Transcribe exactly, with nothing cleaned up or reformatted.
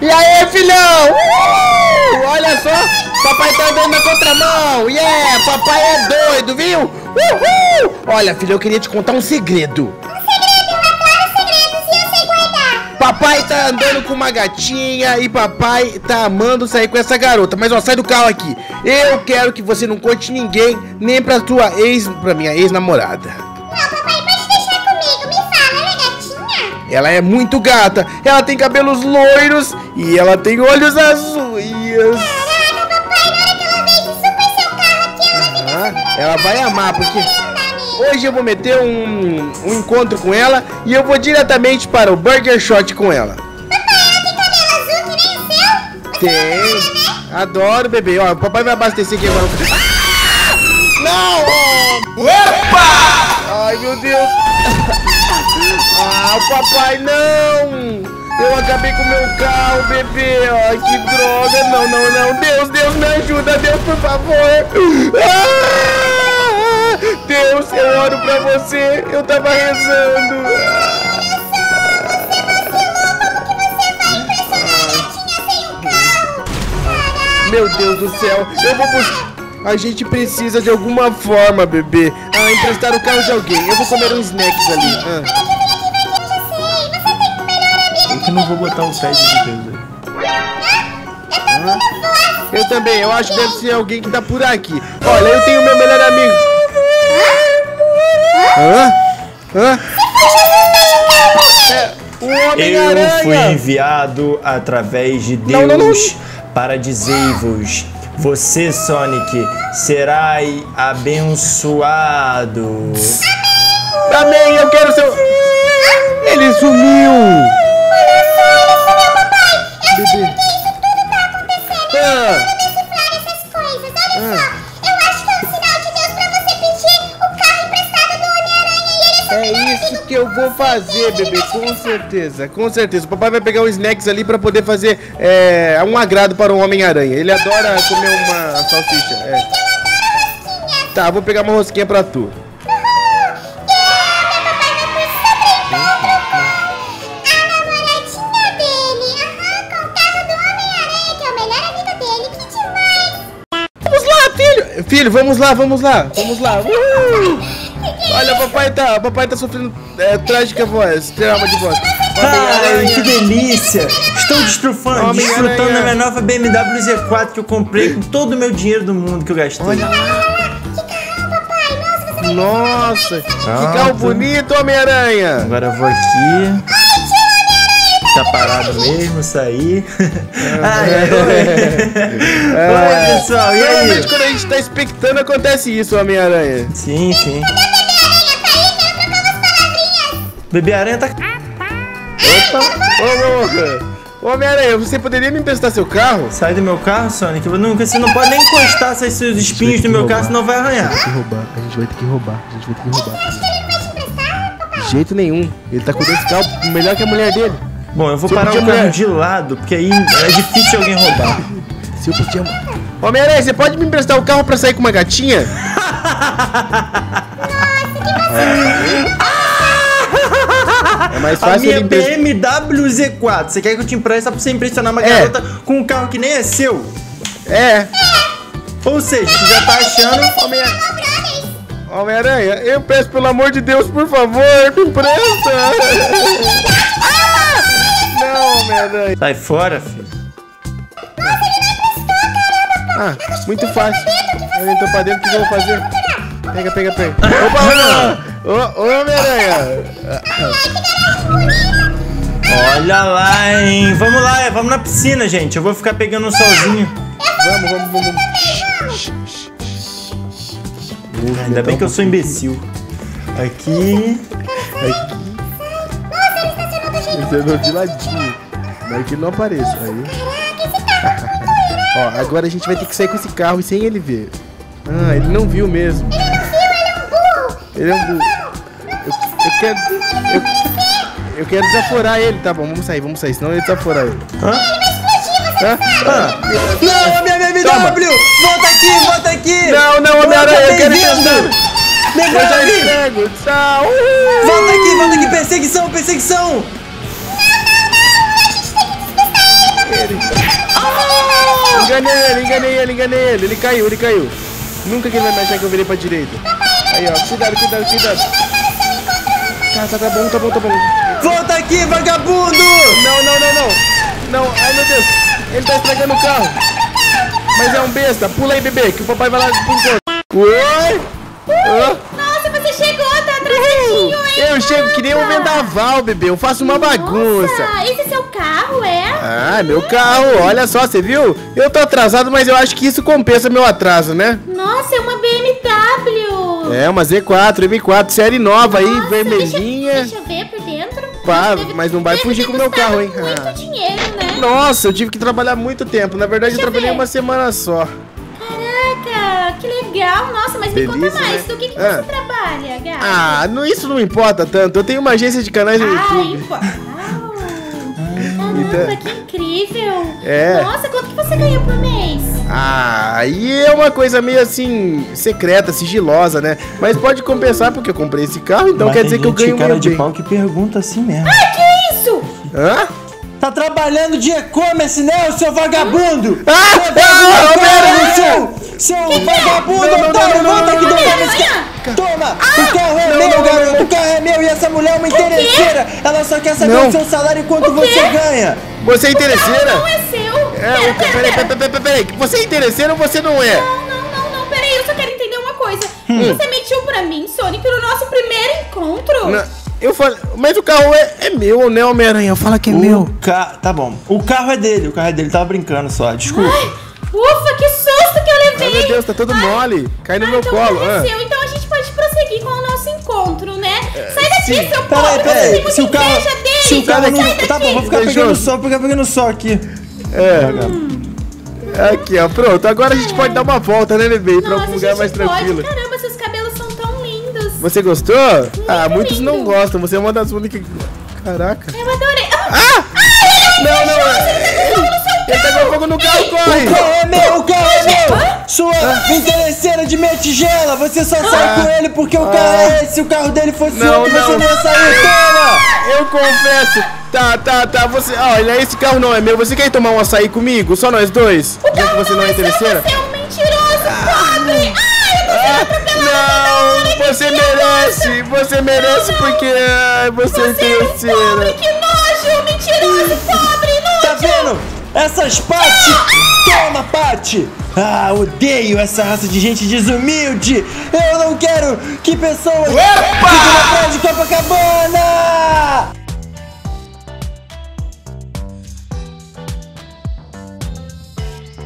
E aí, filhão! Uh! Olha só, papai tá andando na contramão. Yeah, papai é doido, viu? Uhul! Olha, filho, eu queria te contar um segredo. Papai tá andando com uma gatinha e papai tá amando sair com essa garota. Mas ó, sai do carro aqui. Eu quero que você não conte ninguém, nem pra tua ex, pra minha ex-namorada. Não, papai, pode deixar comigo. Me fala, ela é gatinha? Ela é muito gata. Ela tem cabelos loiros e ela tem olhos azuis. Caraca, papai, na hora que ela vê esse super seu carro aqui, ela fica super animada. Ela vai amar, porque... hoje eu vou meter um, um encontro com ela e eu vou diretamente para o Burger Shot com ela. Papai, ela tem cabelo azul que nem o seu? Tem. Adoro, bebê. Ó, o papai vai abastecer aqui agora. Ah! Não! Opa! Ai, meu Deus. Ah, o papai, não! Eu acabei com o meu carro, bebê. Ai, que droga. Não, não, não. Deus, Deus, me ajuda. Deus, por favor. Ah! Deus, eu oro pra você. Eu tava rezando. Meu Deus do céu. Eu vou buscar. A gente precisa de alguma forma, bebê. Ah, emprestar o carro de alguém. Eu vou comer uns snacks ali. Ah. Eu não vou botar um tag de Deus. Ah. Eu também. Eu acho que deve ser alguém que tá por aqui. Olha, eu tenho meu melhor amigo. Hã? Hã? Eu fui enviado através de Deus não, não, não. para dizer-vos: você, Sonic, será abençoado. Amém, eu quero seu. Ele sumiu. Olha só, ele sumiu, papai. Eu sei porque isso tudo tá acontecendo. Ele tá mandando soprar essas coisas. Olha só. É isso que eu vou fazer, bebê, com certeza, com certeza. O papai vai pegar uns snacks ali pra poder fazer é, um agrado para o Homem-Aranha. Ele adora comer uma salsicha. É. Tá, vou pegar uma rosquinha pra tu. Filho, vamos lá, vamos lá, vamos lá. Uhul. Olha, papai tá, papai tá sofrendo é, trágica voz, trauma de voz. Ai, que delícia! Estou destrufando, desfrutando da minha nova B M W Z quatro que eu comprei com todo o meu dinheiro do mundo que eu gastei. Olha. Nossa, que carro bonito, Homem-Aranha! Agora eu vou aqui. Tá parado mesmo, sair. Ai, ai, oi, pessoal, e aí? Realmente, quando a gente tá expectando, acontece isso, Homem-Aranha. Sim, sim. Bebê-Aranha tá... Opa! Ô, ô, ô. Homem-Aranha, você poderia me emprestar seu carro? Sai do meu carro, Sonic. Você não pode nem encostar esses seus espinhos no meu carro, senão vai arranhar. A gente vai ter que roubar, a gente vai ter que roubar. Você acha que ele não vai te emprestar, papai? De jeito nenhum. Ele tá com dois carros melhor que a mulher dele. Bom, eu vou parar o carro de lado, porque aí é difícil alguém roubar. Se eu podia... Homem-Aranha, você pode me emprestar o carro pra sair com uma gatinha? Nossa, que é mais fácil. A minha B M W Z quatro. Você quer que eu te empreste só pra você impressionar uma garota com um carro que nem é seu? É. Ou seja, você já tá achando... Homem-Aranha... Homem-Aranha, eu peço pelo amor de Deus, por favor, me empresta. Sai fora, filho. Nossa, ele não prestou, caramba, pô. Ah, muito fácil. Eu entro pra dentro, o que eu vou fazer? Pega, pega, pega. Opa, ô, Homem-Aranha. Olha lá, hein. Vamos lá, vamos na piscina, gente. Eu vou ficar pegando um solzinho. Vamos, vamos, vamos. Ainda bem que eu sou imbecil. Aqui. Aqui. Ele andou de ladinho, mas que não apareça aí. Ó, agora a gente vai ter que sair com esse carro e sem ele ver. Ah, ele não viu mesmo. Ele não viu, ele é um burro. Ele é um burro. Eu, eu quero, eu, eu quero desaforar ele, tá bom? Vamos sair, vamos sair, senão ele desafora ele. Hã? Hã? Ah. Não, minha B M W! Toma. Volta aqui, volta aqui! Não, não, Homem-Aranha, eu quero ir. Devolve! Eu já entrego, tchau! Volta aqui, volta aqui, perseguição, perseguição! Não, não, não! A gente tem que despistar ele, papai! ele. Oh! Enganei ele, enganei ele, enganei ele. Ele caiu, ele caiu. Nunca que ele vai me achar que eu virei pra direita. Aí, ó. Cuidado, cuidado, cuidado. Tá, tá, tá bom, tá bom, tá bom. Volta aqui, vagabundo! Não, não, não, não. Não, ai, meu Deus. Ele tá estragando o carro. Mas é um besta. Pula aí, bebê, que o papai vai lá pro encontro. Oi? Oh. Nossa, você chegou, tá atrasadinho, hein? Eu chego que nem um vendaval, bebê. Eu faço uma Nossa, bagunça. Esse é seu carro, é? Ah, meu carro. Olha só, você viu? Eu tô atrasado, mas eu acho que isso compensa meu atraso, né? Nossa, é uma B M W. É, uma Z quatro, M quatro, série nova. Nossa, aí, vermelhinha. Deixa, deixa eu ver por dentro. Pá, deve, mas não vai fugir com o meu carro, hein? Muito ah. dinheiro, né? Nossa, eu tive que trabalhar muito tempo. Na verdade, deixa eu trabalhei ver. uma semana só. Que legal, nossa, mas Delícia, me conta mais, né? do que, que ah. você trabalha, Gato? Ah, não, isso não importa tanto, eu tenho uma agência de canais no ah, YouTube. Impo... Caramba, que incrível! É. Nossa, quanto que você ganha por mês? Ah, aí é uma coisa meio assim, secreta, sigilosa, né? Mas pode compensar porque eu comprei esse carro, então mas quer dizer que eu ganho muito bem. Cara de pau que pergunta assim mesmo. Ai, que isso? Hã? Tá trabalhando de e-commerce, né, seu vagabundo? Ah, ah, seu... Seu vagabundo, toma, volta aqui do meu. Toma, o carro é meu, garoto, o carro é meu e essa mulher é uma interesseira. Ela só quer saber o seu salário e quanto você ganha. Você é interesseira? Não é seu. Peraí, peraí, peraí, você é interesseira ou você não é? Não, não, não, não, peraí, eu só quero entender uma coisa. Você mentiu pra mim, Sonic, no nosso primeiro encontro. Eu falo, mas o carro é, é meu, né, Homem-Aranha? Fala que é meu. Ca... Tá bom, o carro é dele, o carro é dele, tava brincando só, desculpa. Ai, ufa, que susto que eu levei. Ai, meu Deus, tá todo Ai. mole, cai no Ai, meu então colo. Ah. Então a gente pode prosseguir com o nosso encontro, né? É, sai daqui, sim. seu pobre, peraí, peraí. Se, se o carro, dele, se o carro não... Tá bom, vou ficar Deixou. pegando sol, ficar pegando sol aqui. É, hum. Aqui, ó, pronto, agora Ai, a gente é. pode dar uma volta, né, bebê? Pra um lugar mais pode. tranquilo. Caramba, seus cabelos são tão lindos. Você gostou? Muito ah, muitos lindo. não gostam, você é uma das únicas... Caraca. Eu adorei. Ah! Ah! Não, não, não. Ele tá com fogo no carro, corre! O carro é meu, o carro é meu! Sua interesseira de metigela, você só sai ah, com ele porque o ah, carro é esse, se o carro dele fosse não, outro, não. você não ia sair, toma! Eu confesso, tá, tá, tá, você... Olha, esse carro não é meu, você quer tomar um açaí comigo? Só nós dois? O carro você não, não é interesseira? Você é um mentiroso, pobre! Ah, eu tô sendo atropelado! Não, você merece, você merece porque você é interesseira! Você é um pobre, que nojo, mentiroso, pobre, nojo! Tá vendo? Essas Pathy! Toma, Pathy! Ah, odeio essa raça de gente desumilde! Eu não quero que pessoas... Opa! Fiquem na praia de Copacabana!